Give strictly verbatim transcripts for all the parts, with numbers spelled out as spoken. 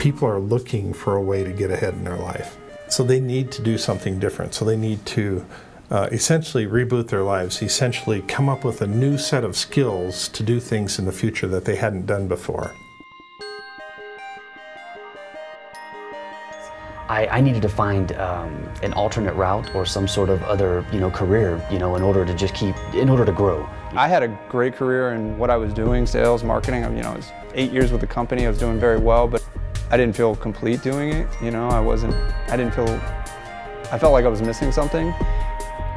people are looking for a way to get ahead in their life. So they need to do something different. So they need to uh, essentially reboot their lives, essentially come up with a new set of skills to do things in the future that they hadn't done before. I, I needed to find um, an alternate route or some sort of other, you know, career, you know, in order to just keep, in order to grow. I had a great career in what I was doing, sales, marketing. You know, I was eight years with the company. I was doing very well, but I didn't feel complete doing it. You know, I wasn't, I didn't feel, I felt like I was missing something.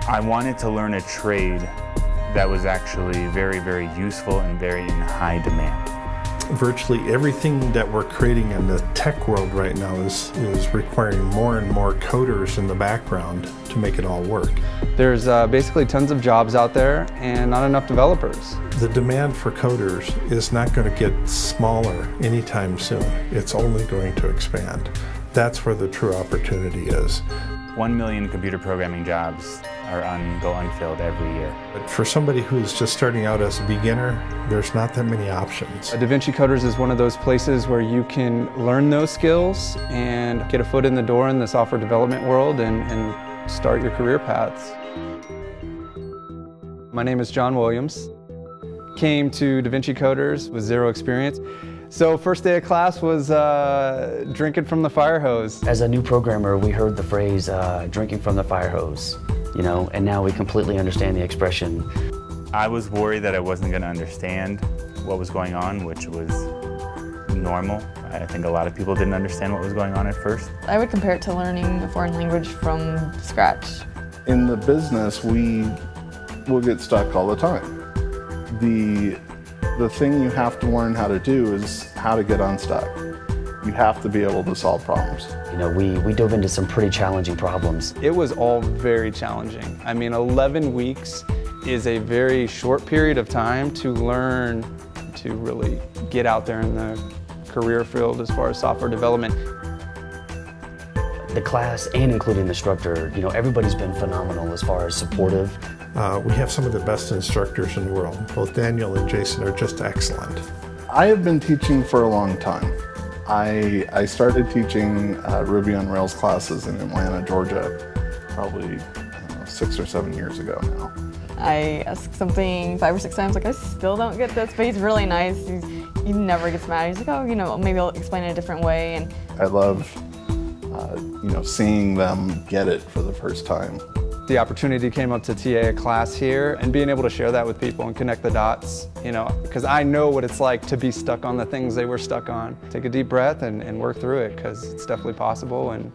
I wanted to learn a trade that was actually very, very useful and very in high demand. Virtually everything that we're creating in the tech world right now is, is requiring more and more coders in the background to make it all work. There's uh, basically tons of jobs out there and not enough developers. The demand for coders is not going to get smaller anytime soon. It's only going to expand. That's where the true opportunity is. One million computer programming jobs are un go unfilled every year. But for somebody who's just starting out as a beginner, there's not that many options. DaVinci Coders is one of those places where you can learn those skills and get a foot in the door in the software development world and, and start your career paths. My name is John Williams. Came to DaVinci Coders with zero experience. So first day of class was uh, drinking from the fire hose. As a new programmer, we heard the phrase uh, drinking from the fire hose, you know, and now we completely understand the expression. I was worried that I wasn't going to understand what was going on, which was normal. I think a lot of people didn't understand what was going on at first. I would compare it to learning a foreign language from scratch. In the business, we will get stuck all the time. The The thing you have to learn how to do is how to get unstuck. You have to be able to solve problems. You know, we, we dove into some pretty challenging problems. It was all very challenging. I mean, eleven weeks is a very short period of time to learn to really get out there in the career field as far as software development. The class and including the instructor, you know, everybody's been phenomenal as far as supportive. Uh, we have some of the best instructors in the world. Both Daniel and Jason are just excellent. I have been teaching for a long time. I, I started teaching uh, Ruby on Rails classes in Atlanta, Georgia, probably I don't know, six or seven years ago now. I ask something five or six times, like, I still don't get this, but he's really nice. He's, he never gets mad. He's like, oh, you know, maybe I'll explain it a different way. And I love, uh, you know, seeing them get it for the first time. The opportunity came up to T A a class here and being able to share that with people and connect the dots, you know, because I know what it's like to be stuck on the things they were stuck on. Take a deep breath and, and work through it, because it's definitely possible. And,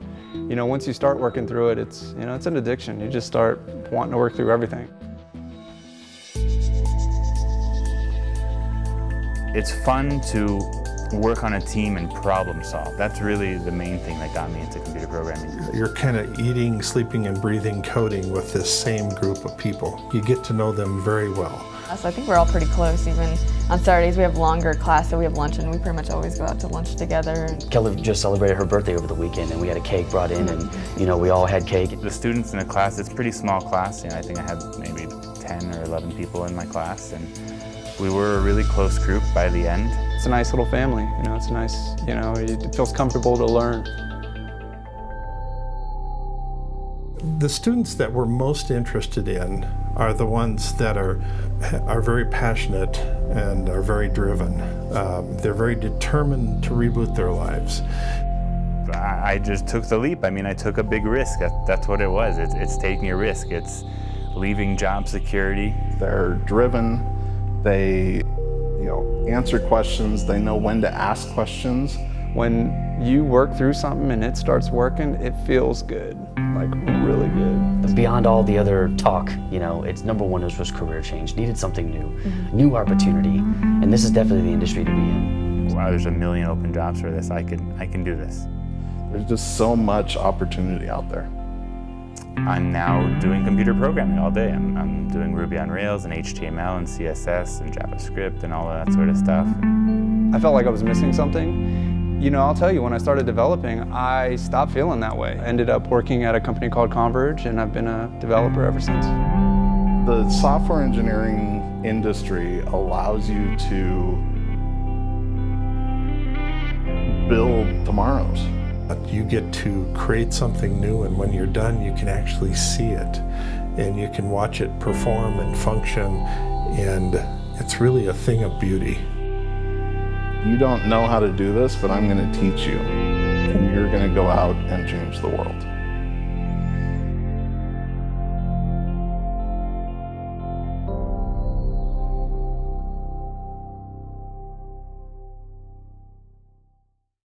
you know, once you start working through it, it's, you know, it's an addiction. You just start wanting to work through everything. It's fun to work on a team and problem solve. That's really the main thing that got me into computer programming. You're kind of eating, sleeping, and breathing coding with this same group of people. You get to know them very well. So I think we're all pretty close. Even on Saturdays we have longer class, so we have lunch, and we pretty much always go out to lunch together. Kelly just celebrated her birthday over the weekend, and we had a cake brought in, and you know, we all had cake. The students in the class, it's a pretty small class. You know, I think I had maybe ten or eleven people in my class, and we were a really close group by the end. It's a nice little family, you know, it's nice, you know, it feels comfortable to learn. The students that we're most interested in are the ones that are, are very passionate and are very driven. Um, they're very determined to reboot their lives. I just took the leap. I mean, I took a big risk. That, that's what it was. It's, it's taking a risk. It's leaving job security. They're driven. They, you know, answer questions. They know when to ask questions. When you work through something and it starts working, it feels good, like really good. Beyond all the other talk, you know, it's number one was just career change. Needed something new, mm-hmm. new opportunity, and this is definitely the industry to be in. Wow, there's a million open jobs for this. I can, I can do this. There's just so much opportunity out there. I'm now doing computer programming all day. I'm, I'm doing Ruby on Rails and H T M L and C S S and JavaScript and all of that sort of stuff. I felt like I was missing something. You know, I'll tell you, when I started developing, I stopped feeling that way. I ended up working at a company called Converge, and I've been a developer ever since. The software engineering industry allows you to build tomorrows. You get to create something new, and when you're done, you can actually see it, and you can watch it perform and function, and it's really a thing of beauty. You don't know how to do this, but I'm going to teach you, and you're going to go out and change the world.